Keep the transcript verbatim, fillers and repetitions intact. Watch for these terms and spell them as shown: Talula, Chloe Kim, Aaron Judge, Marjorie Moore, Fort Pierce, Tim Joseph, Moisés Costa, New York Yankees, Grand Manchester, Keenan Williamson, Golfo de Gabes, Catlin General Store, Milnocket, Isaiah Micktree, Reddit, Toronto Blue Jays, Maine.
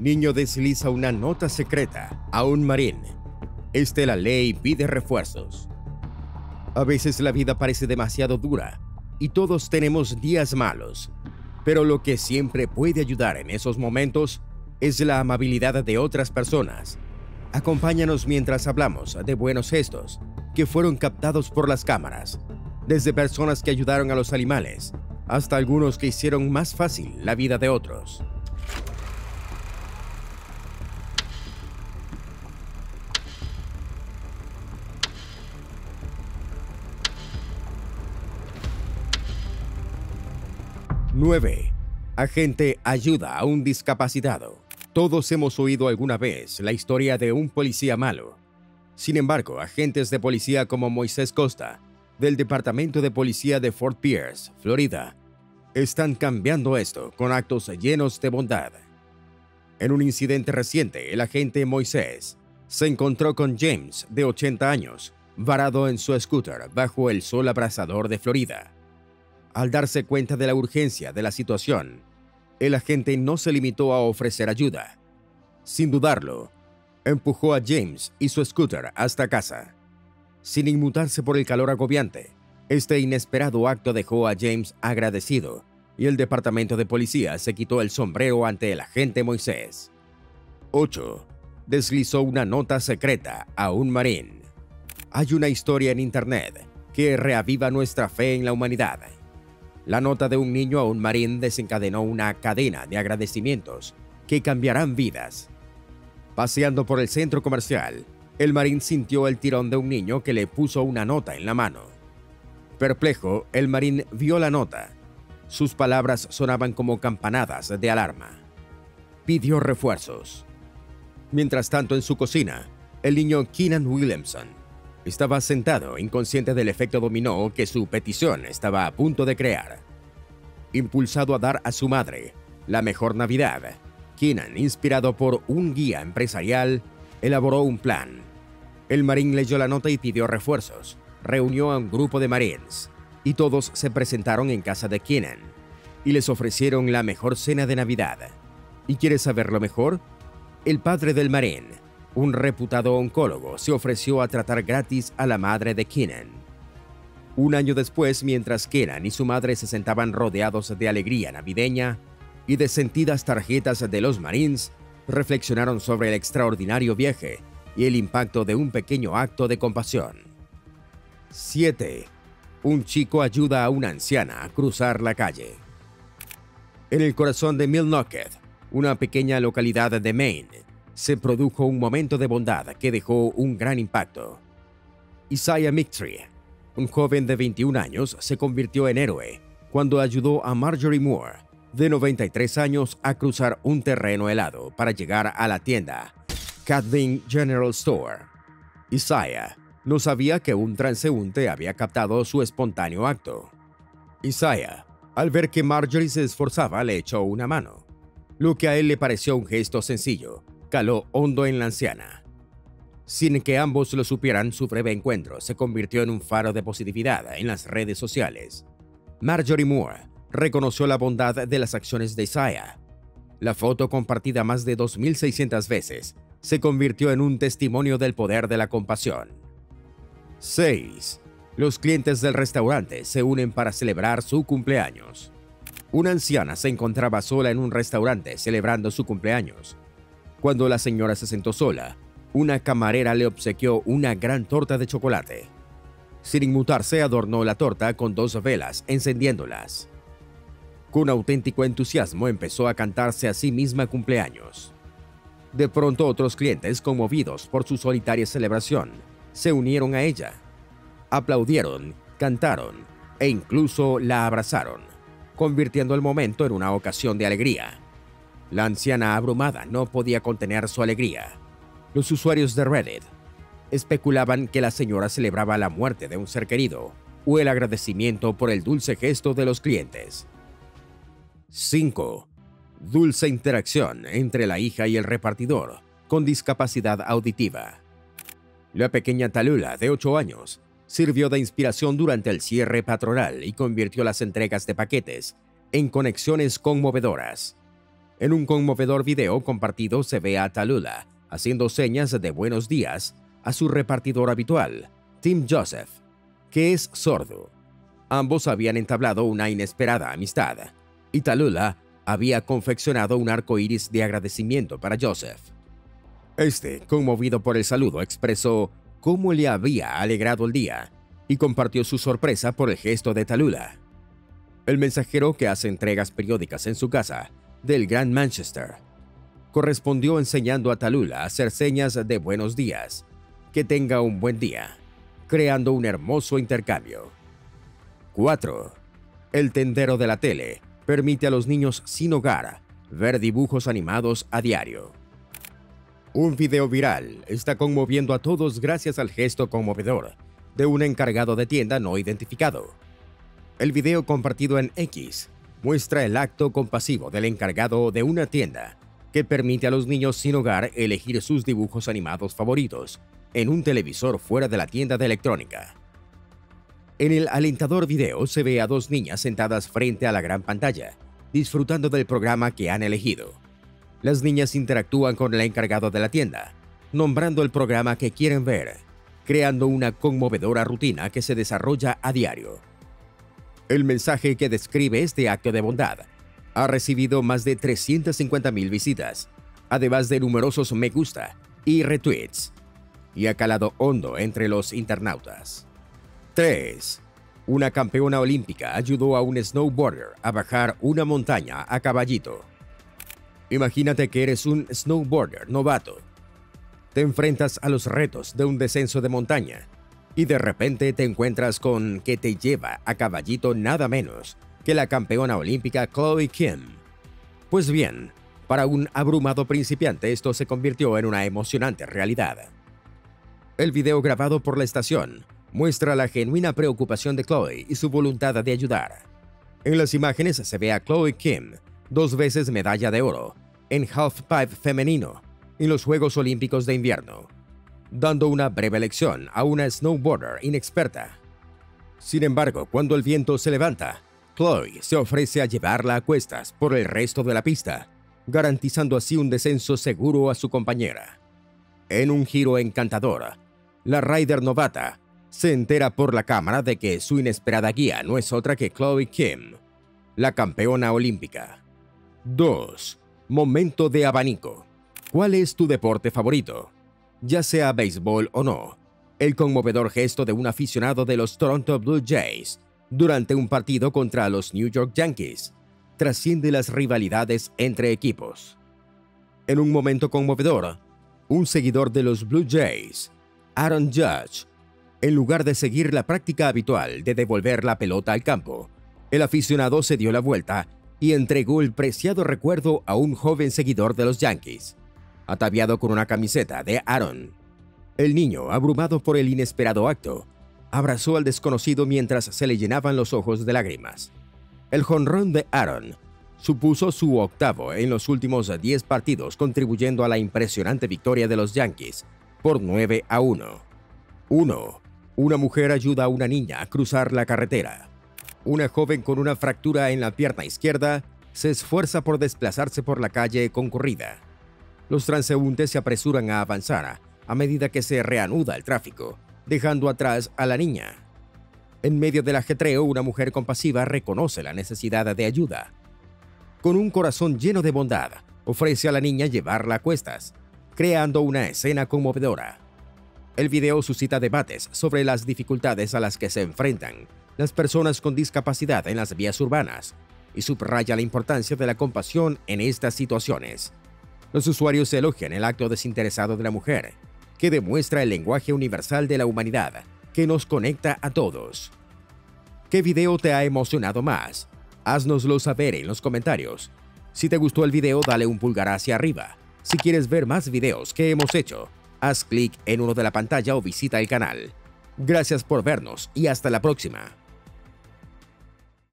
niño desliza una nota secreta a un marín. Este la lee y pide refuerzos. A veces la vida parece demasiado dura y todos tenemos días malos, pero lo que siempre puede ayudar en esos momentos es la amabilidad de otras personas. Acompáñanos mientras hablamos de buenos gestos que fueron captados por las cámaras, desde personas que ayudaron a los animales hasta algunos que hicieron más fácil la vida de otros. nueve. Agente ayuda a un discapacitado. Todos hemos oído alguna vez la historia de un policía malo. Sin embargo, agentes de policía como Moisés Costa, del Departamento de Policía de Fort Pierce, Florida, están cambiando esto con actos llenos de bondad. En un incidente reciente, el agente Moisés se encontró con James, de ochenta años, varado en su scooter bajo el sol abrasador de Florida. Al darse cuenta de la urgencia de la situación, el agente no se limitó a ofrecer ayuda. Sin dudarlo, empujó a James y su scooter hasta casa. Sin inmutarse por el calor agobiante, este inesperado acto dejó a James agradecido y el departamento de policía se quitó el sombrero ante el agente Moisés. ocho. Deslizó una nota secreta a un marín. Hay una historia en internet que reaviva nuestra fe en la humanidad. La nota de un niño a un marín desencadenó una cadena de agradecimientos que cambiarán vidas. Paseando por el centro comercial, el marín sintió el tirón de un niño que le puso una nota en la mano. Perplejo, el marín vio la nota. Sus palabras sonaban como campanadas de alarma. Pidió refuerzos. Mientras tanto, en su cocina, el niño Keenan Williamson estaba sentado, inconsciente del efecto dominó que su petición estaba a punto de crear. Impulsado a dar a su madre la mejor Navidad, Keenan, inspirado por un guía empresarial, elaboró un plan. El marín leyó la nota y pidió refuerzos, reunió a un grupo de marines, y todos se presentaron en casa de Keenan, y les ofrecieron la mejor cena de Navidad. ¿Y quieres saber lo mejor? El padre del marín, un reputado oncólogo, se ofreció a tratar gratis a la madre de Keenan. Un año después, mientras Keenan y su madre se sentaban rodeados de alegría navideña y de sentidas tarjetas de los Marines, reflexionaron sobre el extraordinario viaje y el impacto de un pequeño acto de compasión. siete. Un chico ayuda a una anciana a cruzar la calle. En el corazón de Milnocket, una pequeña localidad de Maine, se produjo un momento de bondad que dejó un gran impacto. Isaiah Micktree, un joven de veintiún años, se convirtió en héroe cuando ayudó a Marjorie Moore, de noventa y tres años, a cruzar un terreno helado para llegar a la tienda Catlin General Store. Isaiah no sabía que un transeúnte había captado su espontáneo acto. Isaiah, al ver que Marjorie se esforzaba, le echó una mano, lo que a él le pareció un gesto sencillo. Caló hondo en la anciana. Sin que ambos lo supieran, su breve encuentro se convirtió en un faro de positividad en las redes sociales. Marjorie Moore reconoció la bondad de las acciones de Isaiah. La foto, compartida más de dos mil seiscientas veces, se convirtió en un testimonio del poder de la compasión. seis. Los clientes del restaurante se unen para celebrar su cumpleaños. Una anciana se encontraba sola en un restaurante celebrando su cumpleaños. Cuando la señora se sentó sola, una camarera le obsequió una gran torta de chocolate. Sin inmutarse, adornó la torta con dos velas, encendiéndolas. Con auténtico entusiasmo empezó a cantarse a sí misma cumpleaños. De pronto, otros clientes, conmovidos por su solitaria celebración, se unieron a ella. Aplaudieron, cantaron e incluso la abrazaron, convirtiendo el momento en una ocasión de alegría. La anciana, abrumada, no podía contener su alegría. Los usuarios de Reddit especulaban que la señora celebraba la muerte de un ser querido o el agradecimiento por el dulce gesto de los clientes. cinco. Dulce interacción entre la hija y el repartidor con discapacidad auditiva. La pequeña Talula, de ocho años, sirvió de inspiración durante el cierre patronal y convirtió las entregas de paquetes en conexiones conmovedoras. En un conmovedor video compartido se ve a Talula haciendo señas de buenos días a su repartidor habitual, Tim Joseph, que es sordo. Ambos habían entablado una inesperada amistad, y Talula había confeccionado un arco iris de agradecimiento para Joseph. Este, conmovido por el saludo, expresó cómo le había alegrado el día y compartió su sorpresa por el gesto de Talula. El mensajero, que hace entregas periódicas en su casa del Grand Manchester, correspondió enseñando a Talula a hacer señas de buenos días, que tenga un buen día, creando un hermoso intercambio. cuatro. El tendero de la tele permite a los niños sin hogar ver dibujos animados a diario. Un video viral está conmoviendo a todos gracias al gesto conmovedor de un encargado de tienda no identificado. El video compartido en X muestra el acto compasivo del encargado de una tienda que permite a los niños sin hogar elegir sus dibujos animados favoritos en un televisor fuera de la tienda de electrónica. En el alentador video se ve a dos niñas sentadas frente a la gran pantalla, disfrutando del programa que han elegido. Las niñas interactúan con el encargado de la tienda, nombrando el programa que quieren ver, creando una conmovedora rutina que se desarrolla a diario. El mensaje que describe este acto de bondad ha recibido más de trescientas cincuenta mil visitas, además de numerosos me gusta y retweets, y ha calado hondo entre los internautas. tres. Una campeona olímpica ayudó a un snowboarder a bajar una montaña a caballito. Imagínate que eres un snowboarder novato. Te enfrentas a los retos de un descenso de montaña y de repente te encuentras con que te lleva a caballito nada menos que la campeona olímpica Chloe Kim. Pues bien, para un abrumado principiante esto se convirtió en una emocionante realidad. El video grabado por la estación muestra la genuina preocupación de Chloe y su voluntad de ayudar. En las imágenes se ve a Chloe Kim, dos veces medalla de oro en halfpipe femenino en los Juegos Olímpicos de Invierno, dando una breve lección a una snowboarder inexperta. Sin embargo, cuando el viento se levanta, Chloe se ofrece a llevarla a cuestas por el resto de la pista, garantizando así un descenso seguro a su compañera. En un giro encantador, la rider novata se entera por la cámara de que su inesperada guía no es otra que Chloe Kim, la campeona olímpica. dos. Momento de abanico. ¿Cuál es tu deporte favorito? Ya sea béisbol o no, el conmovedor gesto de un aficionado de los Toronto Blue Jays durante un partido contra los New York Yankees trasciende las rivalidades entre equipos. En un momento conmovedor, un seguidor de los Blue Jays, Aaron Judge, en lugar de seguir la práctica habitual de devolver la pelota al campo, el aficionado se dio la vuelta y entregó el preciado recuerdo a un joven seguidor de los Yankees, ataviado con una camiseta de Aaron. El niño, abrumado por el inesperado acto, abrazó al desconocido mientras se le llenaban los ojos de lágrimas. El jonrón de Aaron supuso su octavo en los últimos diez partidos, contribuyendo a la impresionante victoria de los Yankees por nueve a uno. uno. Una mujer ayuda a una niña a cruzar la carretera. Una joven con una fractura en la pierna izquierda se esfuerza por desplazarse por la calle concurrida. Los transeúntes se apresuran a avanzar a medida que se reanuda el tráfico, dejando atrás a la niña. En medio del ajetreo, una mujer compasiva reconoce la necesidad de ayuda. Con un corazón lleno de bondad, ofrece a la niña llevarla a cuestas, creando una escena conmovedora. El video suscita debates sobre las dificultades a las que se enfrentan las personas con discapacidad en las vías urbanas y subraya la importancia de la compasión en estas situaciones. Los usuarios elogian el acto desinteresado de la mujer, que demuestra el lenguaje universal de la humanidad que nos conecta a todos. ¿Qué video te ha emocionado más? Haznoslo saber en los comentarios. Si te gustó el video, dale un pulgar hacia arriba. Si quieres ver más videos que hemos hecho, haz clic en uno de la pantalla o visita el canal. Gracias por vernos y hasta la próxima.